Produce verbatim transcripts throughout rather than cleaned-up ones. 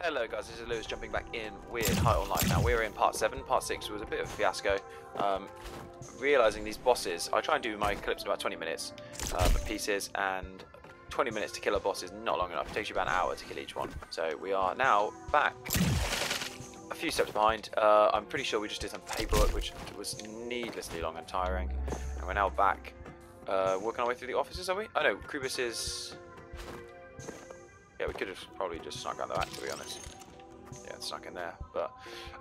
Hello guys, this is Lewis jumping back in with High on Life. Now we're in part seven, part six was a bit of a fiasco. Um, realising these bosses, I try and do my clips in about twenty minutes um, pieces, and twenty minutes to kill a boss is not long enough. It takes you about an hour to kill each one. So we are now back a few steps behind. Uh, I'm pretty sure we just did some paperwork which was needlessly long and tiring, and we're now back uh, working our way through the offices, are we? Oh no, Krubis is... Yeah, we could have probably just snuck out the back, to be honest. Yeah, it's snuck in there. But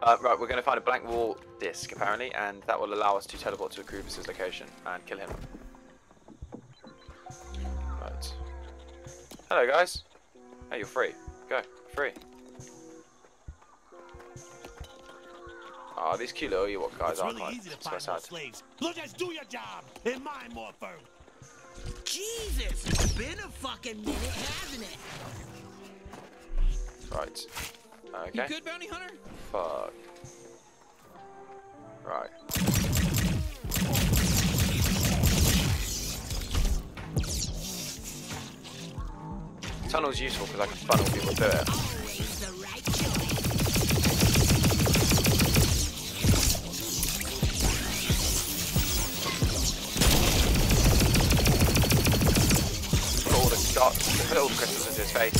uh, right, we're going to find a blank wall disc, apparently, and that will allow us to teleport to Krubis' location and kill him. Right. Hello, guys. Hey, you're free. Go. Free. Ah, oh, these cute little Ewok guys aren't really like so sad. Slaves. Look, just do your job and mine more firm. Jesus! It's been a fucking minute, hasn't it? Right. Okay. You good, bounty hunter? Fuck. Right. Tunnel's useful because I can funnel people through it. Always the right choice. Put all the dots, put all the crystals into his face.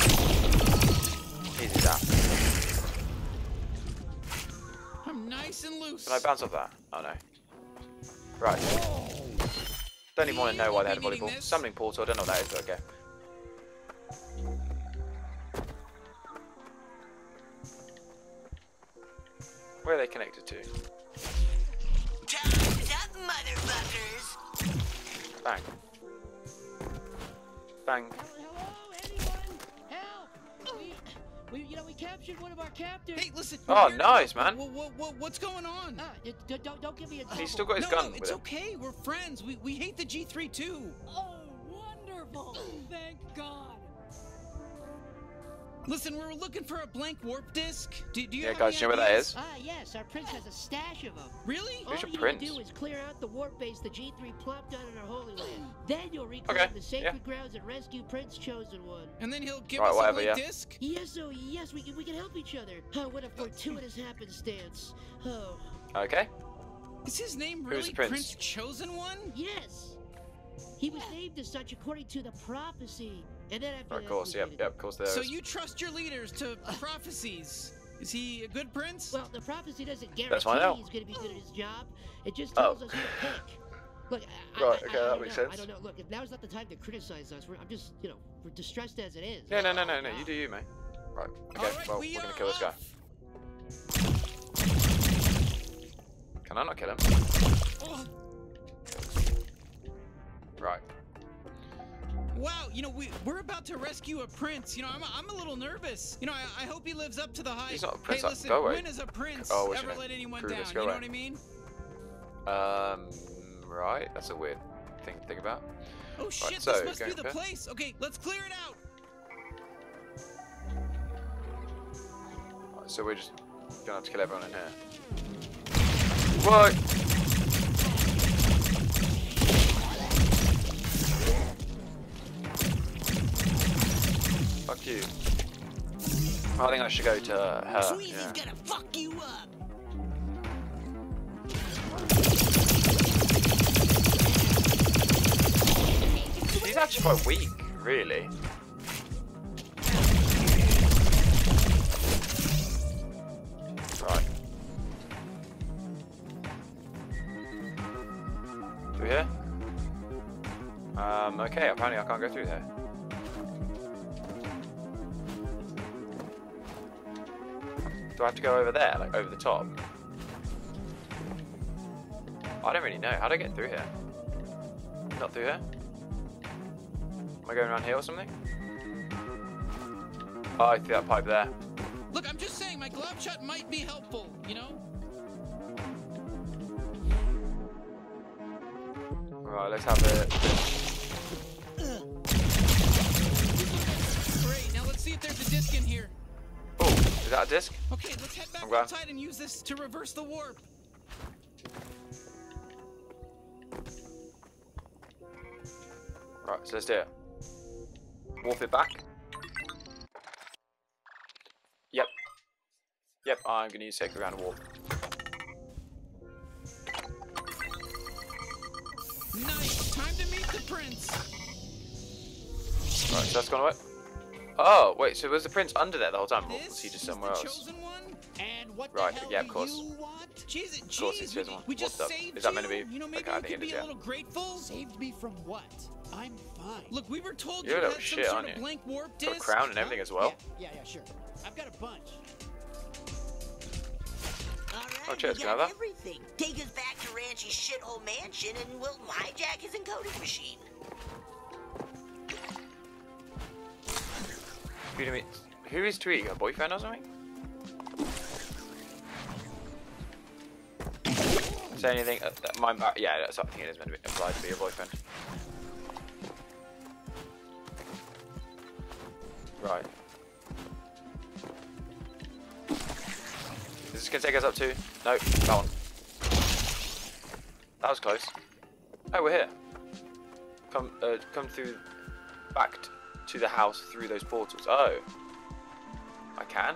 Easy down. I'm nice and loose. Can I bounce off that? Oh no. Right. Don't even want to know why they had a volleyball. Summoning portal, I don't know what that is, but okay. Where are they connected to? Time's up, motherfuckers! Bang. Bang. We, you know, we captured one of our captors. Hey, listen. Oh, nice, man. What, what, what, what's going on? Ah, it, don't, don't give me a double. He's still got his no, gun. No, it's with okay. Him. We're friends. We, we hate the G three too. Oh, wonderful. Thank God. Listen, we were looking for a blank warp disc. Do, do you yeah, have guys, you know where that is? Ah, yes. Our prince has a stash of them. Really? All your you prince? do is clear out the warp base the G three plopped down in our holy land. Then you'll reclaim okay. the sacred yeah. grounds and rescue Prince Chosen One. And then he'll give right, us whatever, a blank yeah. disc? Yes, oh yes. We, we can help each other. Oh, what a fortuitous happenstance. Oh. Okay. Is his name really Who's Prince? Prince Chosen One? Yes. He was named as such according to the prophecy. And then after of course, yep, yep, of course there so is. So you trust your leaders to prophecies. Is he a good prince? Well, the prophecy doesn't guarantee he's going to be good at his job. It just tells oh. us who to pick. Look, I, right, I, okay, I, I that makes know. sense. I don't know. Look, if now's not the time to criticize us. We're, I'm just, you know, we're distressed as it is. Yeah, no, no, no, no. You do you, mate. Right. Okay. Right, well, we we're going to kill off. this guy. Can I not kill him? Oh. Right. Wow, you know, we, we're about to rescue a prince. You know, I'm a, I'm a little nervous. You know, I, I hope he lives up to the hype. He's not a prince. Hey, listen, go away. When is a prince oh, ever let anyone Krubis, down? You know away. what I mean? Um, right. That's a weird thing to think about. Oh, right, shit, so, this must be the clear? place. Okay, let's clear it out. Right, so we're just going to have to kill everyone in here. What? Fuck you. I think I should go to her. Sweezy's yeah. gonna fuck you up. He's actually quite weak, really. Right. Through here? Um, okay, apparently I can't go through there. Do I have to go over there, like over the top? I don't really know. How do I get through here? Not through here? Am I going around here or something? Oh, through that pipe there. Look, I'm just saying my glove shot might be helpful, you know? Alright, let's have it. Great, now let's see if there's a disc in here. Is that a disc? Okay, let's head back okay. outside and use this to reverse the warp. Right, so let's do it. Warp it back. Yep. Yep, I'm going to use take around warp. Nice! Time to meet the prince! Right, so that's gone away. Oh, wait, so was the prince under there the whole time? Or was he just somewhere else? And what right, yeah, of course. Jeez, of course he's chosen one. We just what saved the, is that meant to be? You know, maybe okay, I think it is, yeah. Saved me from what? I'm fine. Look, we were told you're you had shit, some sort of blank warp disc. Got a crown and everything as well. Yeah, yeah, yeah, sure. I've got a bunch. Right, oh, cheers, can I have that? Everything. Take us back to Ranchy's shithole mansion and we'll hijack his encoding machine. Who is Tweety? Her boyfriend or something? Say anything? Uh, mine back. Yeah, that's something it is meant to be implied to be your boyfriend. Right. Is this gonna take us up to? No, that one. That was close. Oh, we're here. Come, uh, come through, back to the house through those portals. Oh, I can.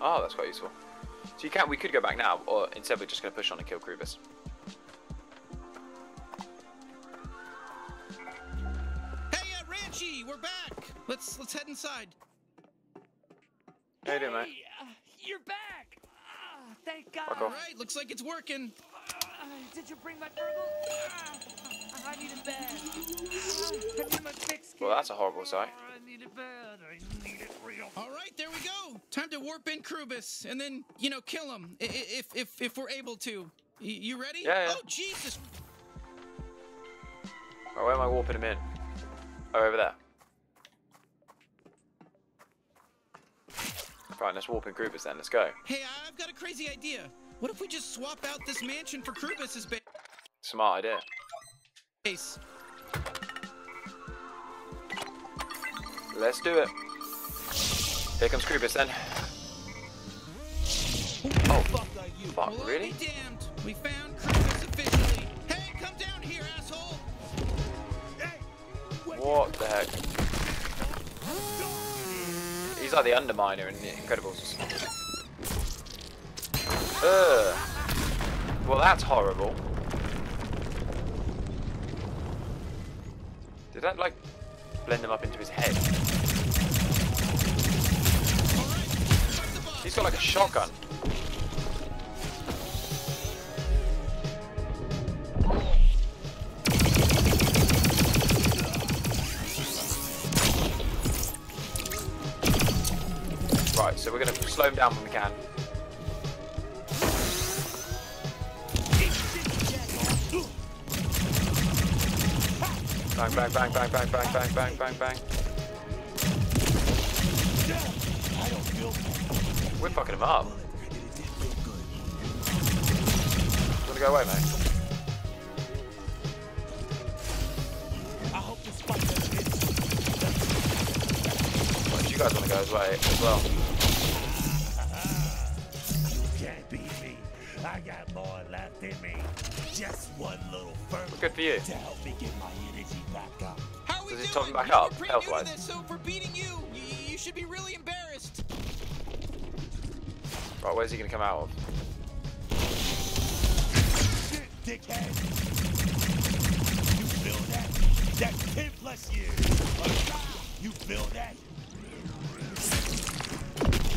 Oh, that's quite useful. So you can. We could go back now, or instead we're just gonna push on and kill Krubis. Hey, uh, Ranchy, we're back. Let's let's head inside. How you doing, mate? Hey, uh, you're back. Ah, thank God. All right, looks like it's working. Uh, did you bring my burgle? Ah, I need a bed. I need my thick skin. Well, that's a horrible sight. I need a bed. I need it real. All right, there we go. Time to warp in Krubis and then, you know, kill him if if if we're able to. You ready? Yeah. yeah. Oh Jesus! Oh, where am I warping him in? Oh, over there. Right, let's warp in Krubis then. Let's go. Hey, I've got a crazy idea. What if we just swap out this mansion for Krubis's base? Smart idea. Base. Let's do it. Here comes Krubis then. Oh, fuck, fuck well, really? Damned. We found Krubis officially. Hey, come down here, asshole! Hey, what the heck? He's like the Underminer in the Incredibles. Ugh. Well, that's horrible. Did that like blend them up into his head? He's got like a shotgun. Right, so we're gonna slow him down when we can. Bang, bang, bang, bang, bang, bang, bang, bang, bang, bang. We're fucking him up. You wanna go away, mate? Well, you guys wanna go away as well? You can't beat me. I got more left in me. Just one little further. Good for you. To help me get my energy back up. How are we doing? Does it top him back up? Health-wise. So for beating you, you, you should be really embarrassed. Right, where's he gonna come out of? Shit, dickhead. You feel that? That's ten plus years. You feel that?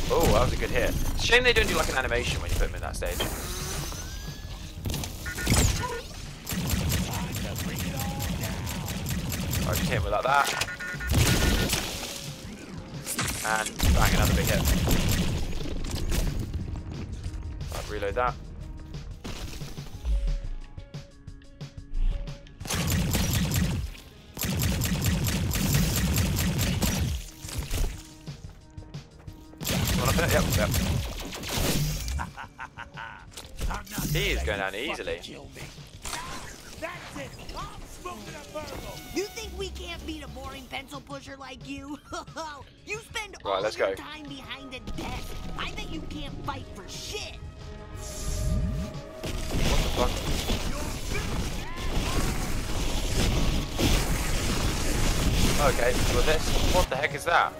Oh, that was a good hit. It's a shame they don't do like an animation when you put them in that stage. I just hit him with like that. And bang, another big hit. I'll reload that. Up there? Yep, yep. He is going down easily. That's it. I'm smoking a burgle. You think we can't beat a boring pencil pusher like you? You spend all right, let's your go. time behind a desk. I bet you can't fight for shit. What the fuck? Okay, well this, what the heck is that?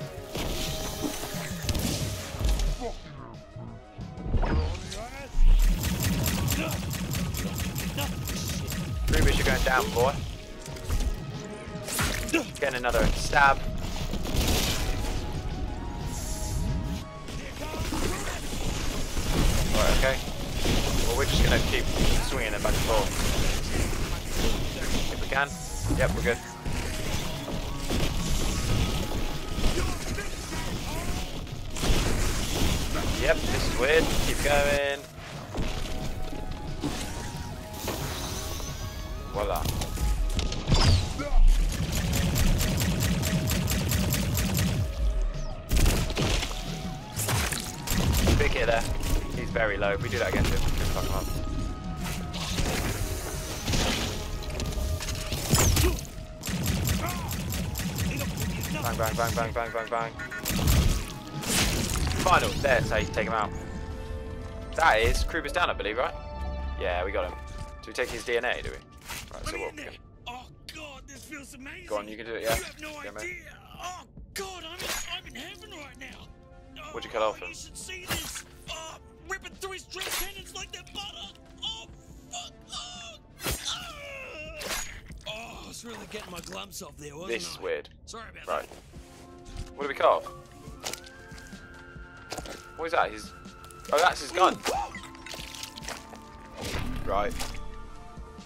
Krubis, you're going down, boy. Getting another stab. Alright, okay. Well, we're just going to keep swinging it back and forth. If we can. Yep, we're good. Yep, this is weird. Keep going. Voila. Big hit there. He's very low. If we do that against him, we can fuck him up. Bang, bang, bang, bang, bang, bang, bang. Final. There's how you take him out. That is Krubis down, I believe, right? Yeah, we got him. Do we take his D N A, do we? Right, so what we got? Oh god, this feels amazing. Go on, you can do it, yeah. You have no yeah, idea. Man. Oh god, I'm in, I'm in heaven right now. Oh, what'd you cut off him? You should see this. Oh, ripping through his dress tendons like that butter. Oh fuck. Oh, oh. Oh, I was really getting my glumps off there, wasn't this I? This is weird. Sorry about right. that. Right. What do we cut off? What is that? His Oh, that's his gun. Right.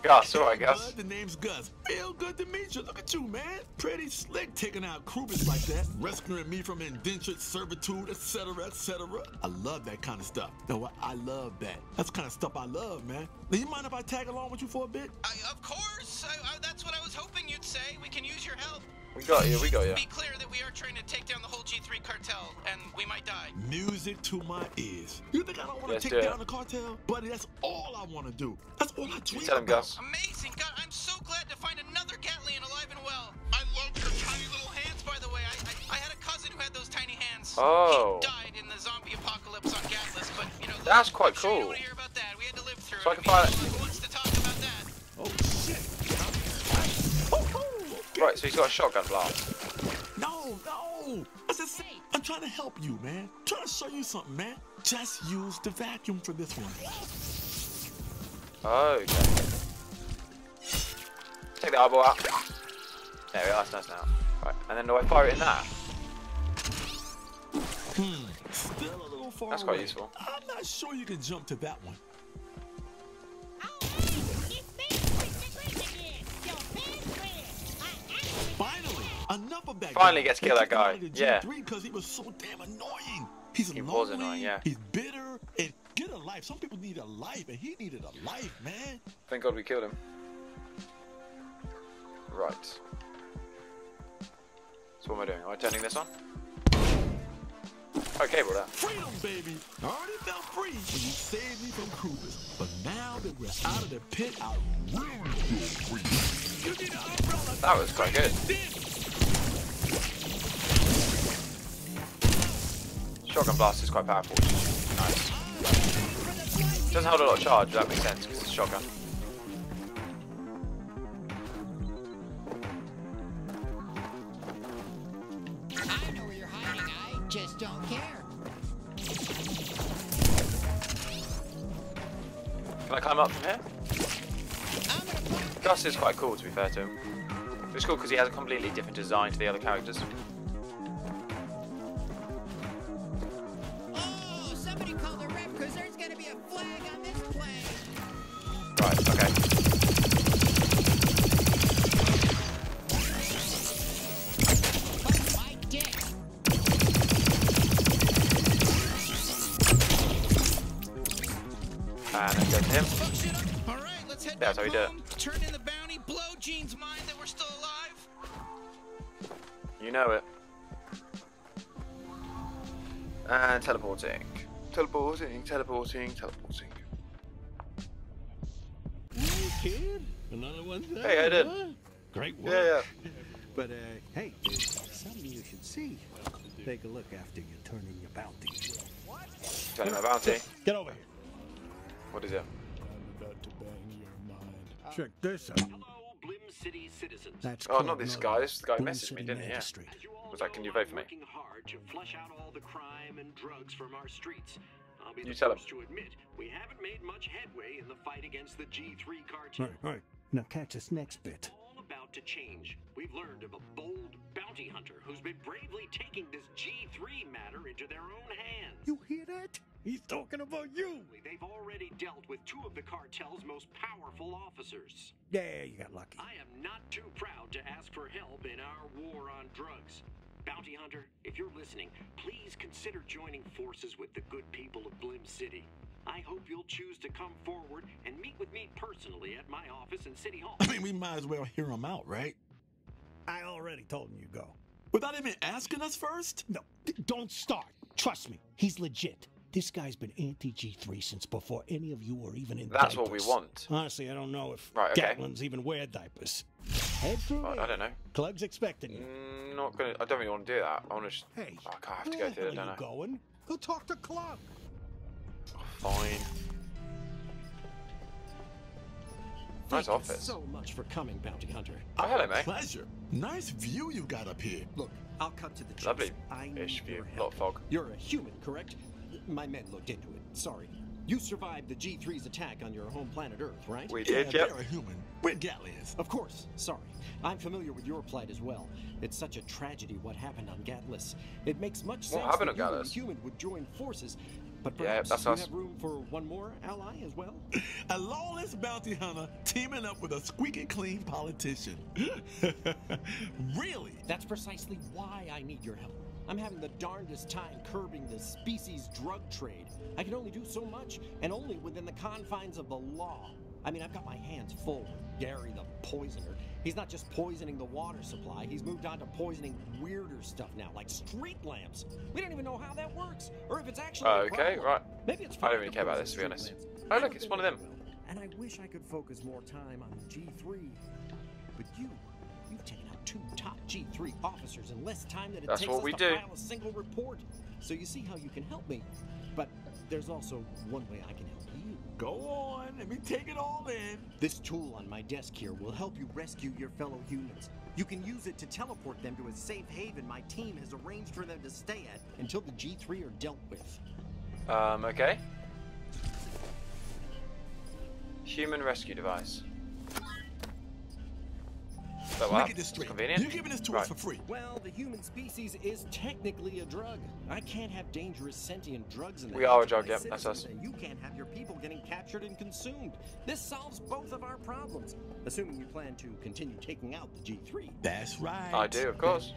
Gus, alright, Gus. The name's Gus. Feel good to meet you. Look at you, man. Pretty slick taking out Krubis like that, rescuing me from indentured servitude, et cetera, et cetera. I love that kind of stuff. No, I love that. That's the kind of stuff I love, man. Do you mind if I tag along with you for a bit? I, of course. I, I, that's what I was hoping you'd say. We can use your help. We got you. We got you. Be clear that we are trying to take down the whole G three cartel, and we might die. Music to my ears. You think I don't want to take do down it. the cartel, buddy? That's all I want to do. That's all I tweet about. Gus. Amazing, God! I'm so glad to find another Gatlian alive and well. I love your tiny little hands, by the way. I, I, I had a cousin who had those tiny hands. Oh. He died in the zombie apocalypse on Gatlas, but you know. That's quite I'm cool. Sure you want to hear about that. We had to live through so it. So I can find it. Wants to talk about that. Oh. Right, so he's got a shotgun blast. No, no! I said, I'm trying to help you, man. I'm trying to show you something, man. Just use the vacuum for this one. Oh, okay. Take the eyeball out. There we are, that's nice now. Right, and then do I fire it in that? Hmm, still a little far That's quite away. useful. I'm not sure you can jump to that one. Enough of that Finally guy. gets to kill that guy. Yeah. Because he was so damn annoying. He's he lonely, was annoying, yeah. He's bitter. And get a life. Some people need a life, and he needed a life, man. Thank God we killed him. Right. So what am I doing? Am I turning this on? Okay, brother. Freedom, baby. I already felt free when you saved me from Krubis. But now that we're out of the pit, I really feel free. You need an umbrella. That was quite good. Shotgun blast is quite powerful, which is nice. Doesn't hold a lot of charge, that makes sense because it's a shotgun. I know where you're hiding, I just don't care. Can I climb up from here? Gus is quite cool, to be fair to him. It's cool because he has a completely different design to the other characters. That's how we do it. Turn in the bounty, blow Gene's mind that we're still alive. You know it. And teleporting. Teleporting, teleporting, teleporting. Hey, kid. Another one there. Hey, I did. Huh? Great work. Yeah, yeah. But, uh, hey, there's something you should see. Take a look after you're turning your bounty. What? Turning my bounty? Get over here. What is it? Check this out. Hello, Blim City citizens. That's oh, not this guy. This guy Blim messaged me, didn't he? Yeah. Was like, can you vote for me? Hard to flush out all the crime and drugs from our streets. I'll be you the tell first him. To admit, we haven't made much headway in the fight against the G three cartel. All right, all right. Now catch this next bit. All about to change. We've learned of a bold bounty hunter who's been bravely taking this G three matter into their own hands. You hear that? He's talking about you! They've already dealt with two of the cartel's most powerful officers. Yeah, you got lucky. I am not too proud to ask for help in our war on drugs. Bounty Hunter, if you're listening, please consider joining forces with the good people of Blim City. I hope you'll choose to come forward and meet with me personally at my office in City Hall. I mean, we might as well hear him out, right? I already told him you go. Without even asking us first? No, don't start. Trust me, he's legit. This guy's been anti-G three since before any of you were even in That's diapers. What we want. Honestly, I don't know if right, okay. Gatlin's even wear diapers. Head through right, I don't know. Klug's expecting you. Mm, not gonna, I don't really want to do that. I want to Hey, oh, God, I have to go through there, don't I? Going? Go talk to Klug. Oh, fine. Nice Thank office. You so much for coming, Bounty Hunter. Oh, hello, mate. Pleasure. Nice view you got up here. Look, I'll cut to the chase. Lovely-ish view. Lot of fog. You're a human, correct? My men looked into it. Sorry. You survived the G three's attack on your home planet Earth, right? We did, yeah. Yep. They're a human. We're Gatlians. Of course. Sorry. I'm familiar with your plight as well. It's such a tragedy what happened on Gatlas. It makes much what sense that you and human would join forces, but perhaps yeah, that's you us. Have room for one more ally as well? A lawless bounty hunter teaming up with a squeaky clean politician. Really? That's precisely why I need your help. I'm having the darndest time curbing this species drug trade. I can only do so much, and only within the confines of the law. I mean, I've got my hands full with Gary the Poisoner. He's not just poisoning the water supply, he's moved on to poisoning weirder stuff now, like street lamps. We don't even know how that works, or if it's actually uh, okay, right. Maybe it's I don't even care about this, to be honest. Lamps. Oh, look, it's one of them. And I wish I could focus more time on the G three. But you, you've taken two top G three officers in less time than it That's takes what us we to do. File a single report. So you see how you can help me. But there's also one way I can help you. Go on, let me take it all in. This tool on my desk here will help you rescue your fellow humans. You can use it to teleport them to a safe haven my team has arranged for them to stay at until the G three are dealt with. Um, okay. Human rescue device. So, wow. Make it this straight. You're giving this to right. us for free. Well, the human species is technically a drug. I can't have dangerous sentient drugs in the We are a drug, yep, that's us. You can't have your people getting captured and consumed. This solves both of our problems. Assuming you plan to continue taking out the G three. That's right. I do, of course.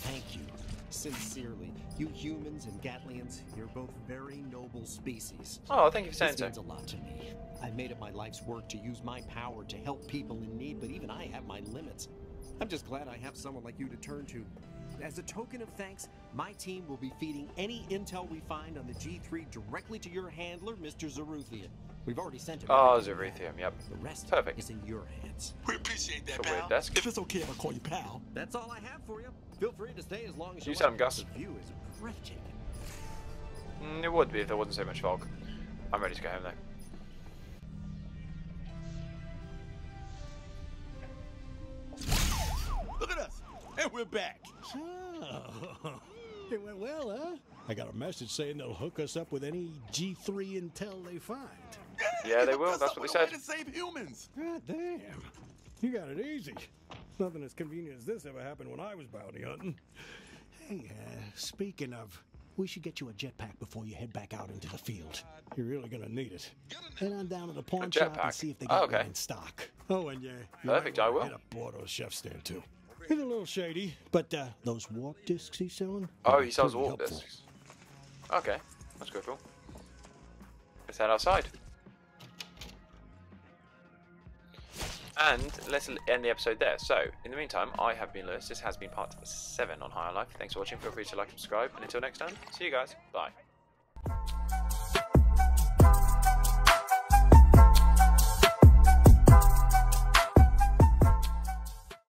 Thank you. Sincerely. You humans and Gatlians, you're both very noble species. Oh, thank you for saying this so. Means a lot to me. I've made it my life's work to use my power to help people in need, but even I have my limits. I'm just glad I have someone like you to turn to. As a token of thanks, my team will be feeding any intel we find on the G three directly to your handler, Mister Zaruthian. We've already sent him. Oh, Zaruthian, yep. The rest Perfect. Is in your hands. We appreciate that, pal. Desk. If it's okay if I call you pal. That's all I have for you. Feel free to stay as long as you, you like. Gus. The view is breathtaking. Mm, it would be if there wasn't so much fog. I'm ready to go home though. Look at us, and we're back. Oh, it went well, huh? I got a message saying they'll hook us up with any G three intel they find. Yeah, yeah they will. That's what they said. To save humans. God damn, you got it easy. Nothing as convenient as this ever happened when I was bounty hunting. Hey, uh, speaking of, we should get you a jetpack before you head back out into the field. You're really gonna need it. Head on down to the pawn shop and see if they got oh, okay. one in stock. Oh, and yeah, you Perfect, I will. Hit a Bordeaux chef stand too. It's a little shady, but uh, those warp discs he's selling. Oh, he sells warp helpful. discs. Okay, that's good. Cool. Let's head outside. And let's end the episode there. So, in the meantime, I have been Lewis. This has been part seven on High on Life. Thanks for watching. Feel free to like and subscribe. And until next time, see you guys. Bye.